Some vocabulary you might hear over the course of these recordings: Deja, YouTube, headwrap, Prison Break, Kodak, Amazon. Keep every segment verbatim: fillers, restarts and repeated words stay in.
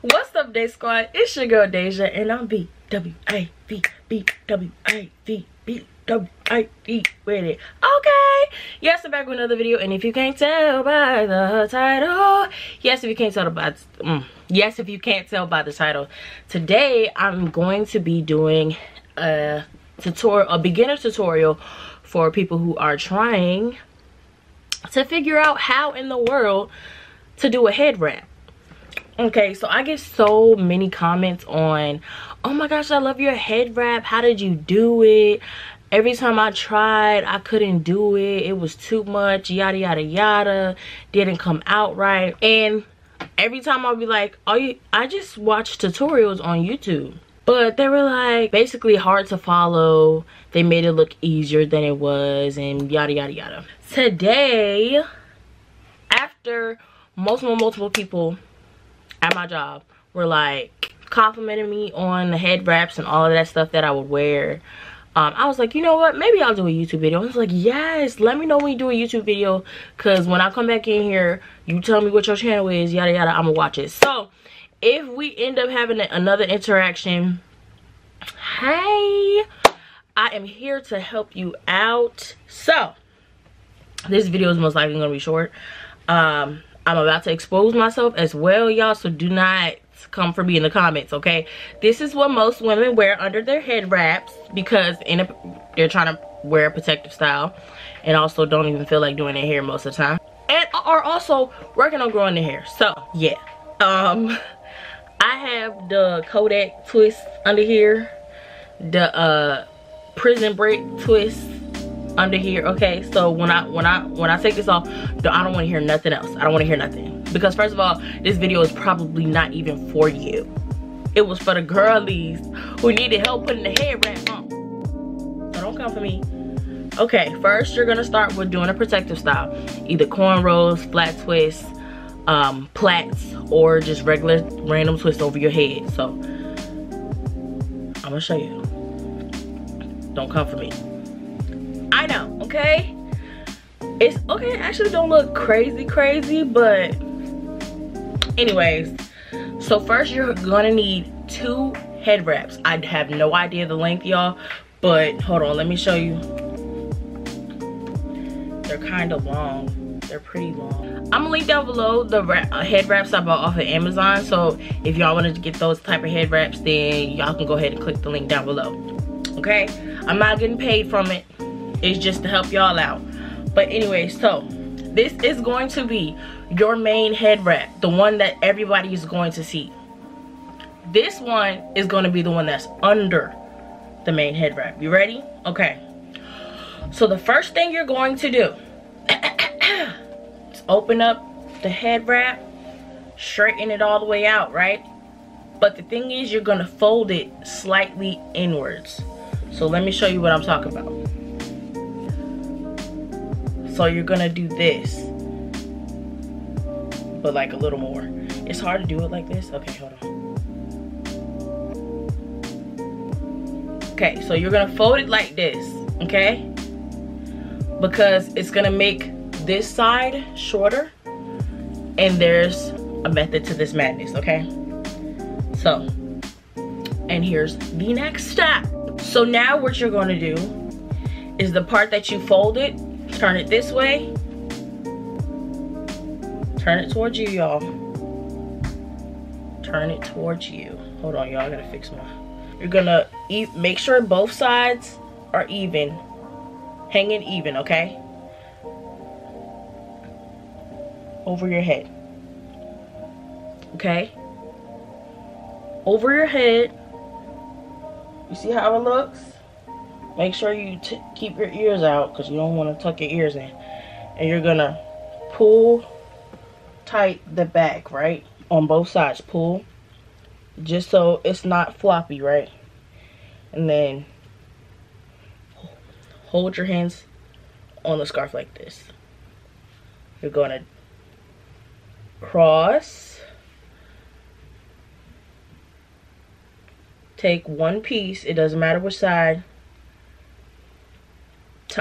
What's up, Day Squad? It's your girl Deja, and I'm B W I V B W I V B W I V with it. Okay, yes, I'm back with another video, and if you can't tell by the title, yes, if you can't tell by mm, yes, if you can't tell by the title, today I'm going to be doing a tutorial, a beginner tutorial for people who are trying to figure out how in the world to do a head wrap. Okay, so I get so many comments on, oh my gosh, I love your head wrap. How did you do it? Every time I tried, I couldn't do it. It was too much, yada, yada, yada. Didn't come out right. And every time I'll be like, oh, you, I just watch tutorials on YouTube. But they were like, basically hard to follow. They made it look easier than it was and yada, yada, yada. Today, after multiple, multiple people at my job were like complimenting me on the head wraps and all of that stuff that I would wear, um I was like, you know what, maybe I'll do a YouTube video. I was like, yes, let me know when you do a YouTube video, because when I come back in here, you tell me what your channel is, yada yada, I'm gonna watch it. So if we end up having another interaction, hey, I am here to help you out. So this video is most likely gonna be short. um I'm about to expose myself as well, y'all, so do not come for me in the comments, okay? This is what most women wear under their head wraps because in a, they're trying to wear a protective style and also don't even feel like doing their hair most of the time. And are also working on growing their hair. So, yeah. Um, I have the Kodak twist under here. The uh, Prison Break twist under here, okay? So when I when I when I take this off, I don't want to hear nothing else. I don't want to hear nothing, because first of all, this video is probably not even for you. It was for the girlies who needed help putting the head wrap on. So don't come for me. Okay, first you're gonna start with doing a protective style, either cornrows, flat twists, um, plaits, or just regular random twists over your head. So I'm gonna show you. Don't come for me. I know, okay? It's okay, actually don't look crazy crazy, but anyways, so first you're gonna need two head wraps. I have no idea the length, y'all, but hold on, let me show you. They're kind of long, they're pretty long. I'm gonna link down below the wrap, uh, head wraps I bought off of Amazon, so if y'all wanted to get those type of head wraps, then y'all can go ahead and click the link down below, okay? I'm not getting paid from it. It's just to help y'all out. But anyway, so this is going to be your main head wrap, the one that everybody is going to see. This one is going to be the one that's under the main head wrap. You ready? Okay. So the first thing you're going to do is open up the head wrap, straighten it all the way out, right? But the thing is, you're going to fold it slightly inwards. So let me show you what I'm talking about. So you're gonna do this, but like a little more. It's hard to do it like this. Okay, hold on. Okay, so you're gonna fold it like this, okay? Because it's gonna make this side shorter, and there's a method to this madness, okay? So, and here's the next step. So now what you're gonna do is the part that you folded, turn it this way, turn it towards you, y'all, turn it towards you. Hold on, y'all, I gotta fix my. You're gonna e make sure both sides are even, hanging even, okay, over your head, okay, over your head. You see how it looks? Make sure you t keep your ears out, because you don't want to tuck your ears in. And you're going to pull tight the back, right? On both sides, pull. Just so it's not floppy, right? And then hold your hands on the scarf like this. You're going to cross. Take one piece, it doesn't matter which side.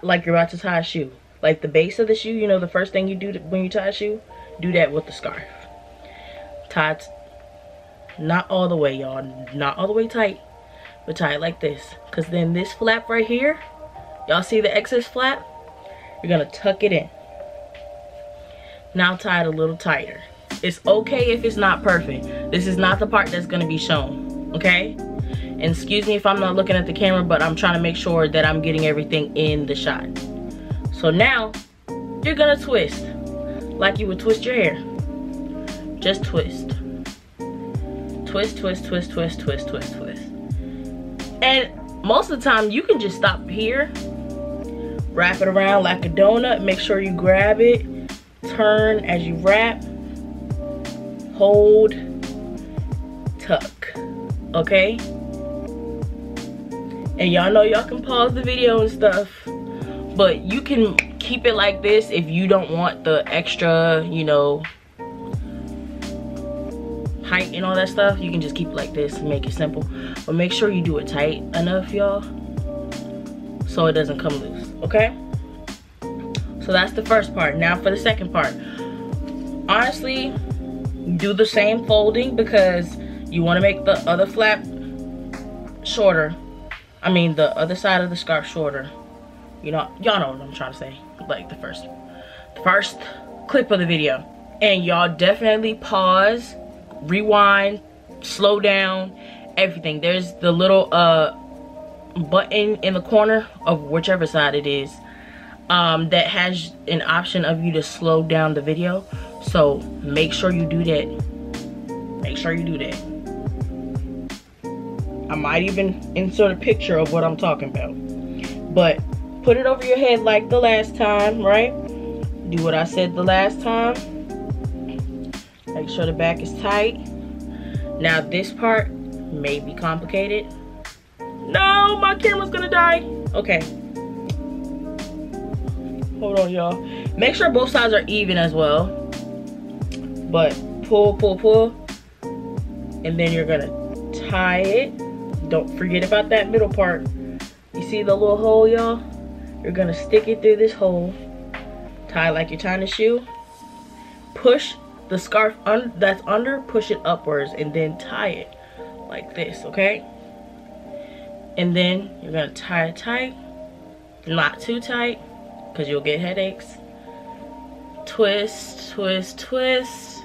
Like you're about to tie a shoe, like the base of the shoe, you know, the first thing you do to, when you tie a shoe, do that with the scarf. Tie Not all the way, y'all. Not all the way tight, but tie it like this, because then this flap right here, y'all see the excess flap, you're gonna tuck it in. Now tie it a little tighter. It's okay if it's not perfect. This is not the part that's gonna be shown, okay? And excuse me if I'm not looking at the camera, but I'm trying to make sure that I'm getting everything in the shot. So now you're gonna twist like you would twist your hair. Just twist, twist, twist, twist, twist, twist, twist, twist. And most of the time you can just stop here, wrap it around like a donut, make sure you grab it, turn as you wrap, hold, tuck, okay? And y'all know y'all can pause the video and stuff, but you can keep it like this if you don't want the extra, you know, height and all that stuff. You can just keep it like this and make it simple, but make sure you do it tight enough, y'all, so it doesn't come loose, okay? So that's the first part. Now for the second part, honestly, do the same folding, because you want to make the other flap shorter. I mean, the other side of the scarf shorter. You know, y'all know what I'm trying to say. Like the first, the first clip of the video. And y'all definitely pause, rewind, slow down, everything. There's the little uh, button in the corner of whichever side it is. Um, that has an option of you to slow down the video, so make sure you do that. Make sure you do that. I might even insert a picture of what I'm talking about, but put it over your head like the last time, right? Do what I said the last time. Make sure the back is tight. Now this part may be complicated. No, my camera's gonna die. Okay. Hold on, y'all. Make sure both sides are even as well. But pull, pull, pull. And then you're gonna tie it. Don't forget about that middle part. You see the little hole, y'all? You're gonna stick it through this hole. Tie like you're tying a shoe. Push the scarf un that's under, push it upwards, and then tie it like this, okay? And then you're gonna tie it tight. Not too tight, because you'll get headaches. Twist, twist, twist.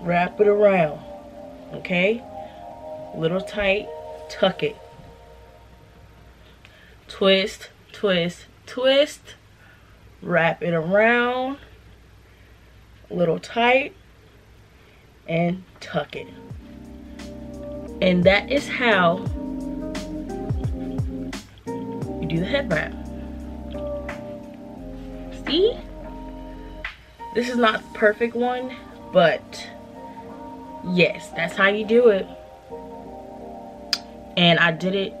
Wrap it around, okay? A little tight, tuck it. Twist, twist, twist. Wrap it around, a little tight, and tuck it. And that is how you do the head wrap. See? This is not the perfect one, but yes, that's how you do it. And I did it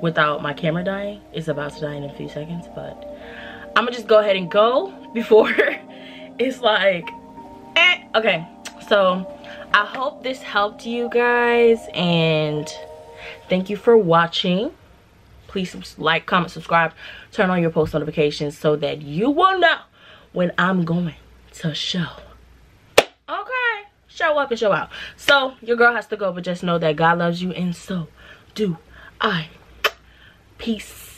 without my camera dying. It's about to die in a few seconds, but I'm gonna just go ahead and go before it's like eh. Okay, so I hope this helped you guys, and thank you for watching. Please like, comment, subscribe, turn on your post notifications so that you will know when I'm going to show. Okay, show up and show out. So your girl has to go, but just know that God loves you, and so do I. Peace.